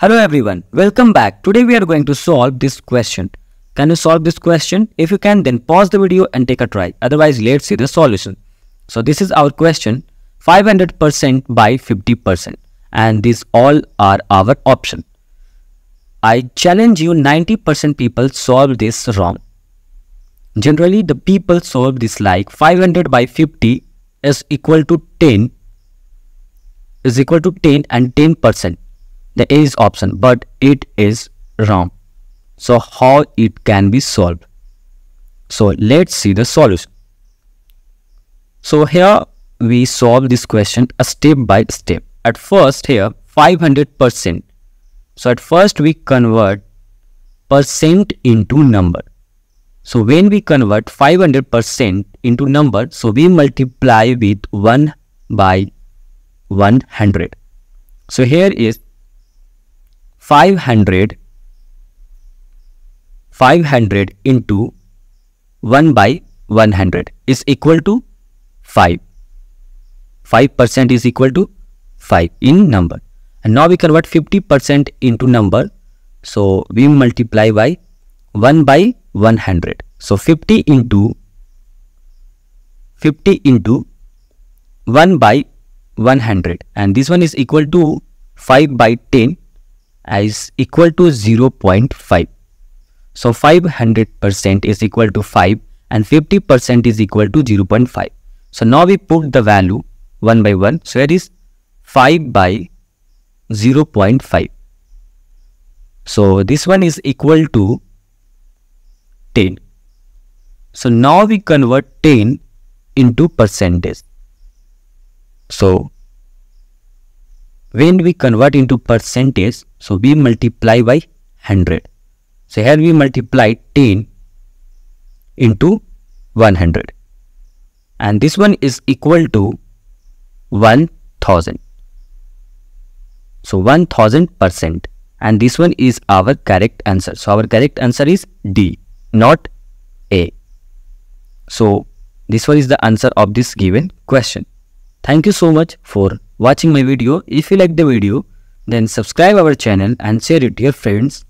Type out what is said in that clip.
Hello everyone, welcome back. Today we are going to solve this question. Can you solve this question? If you can, then pause the video and take a try. Otherwise, let's see the solution. So this is our question, 500% by 50%. And these all are our option. I challenge you, 90% people solve this wrong. Generally, the people solve this like 500 by 50 is equal to 10, and 10%. The A is option, but it is wrong. So how it can be solved? So let's see the solution. So here we solve this question step by step. At first here 500%. So at first we convert percent into number. So when we convert 500% into number, so we multiply with 1 by 100. So here is 500 into 1 by 100 is equal to 5. 5% is equal to 5 in number. And now we convert 50% into number. So we multiply by 1 by 100. So 50 into 1 by 100. And this one is equal to 5 by 10. Is equal to 0.5. So 500% is equal to 5 and 50% is equal to 0.5. So now we put the value 1 by 1. So it is 5 by 0.5. So this one is equal to 10. So now we convert 10 into percentage. So when we convert into percentage, so we multiply by 100. So here we multiply 10 into 100. And this one is equal to 1000. So 1000%. And this one is our correct answer. So our correct answer is D, not A. So this one is the answer of this given question. Thank you so much for watching my video. If you like the video, then subscribe our channel and share it to your friends.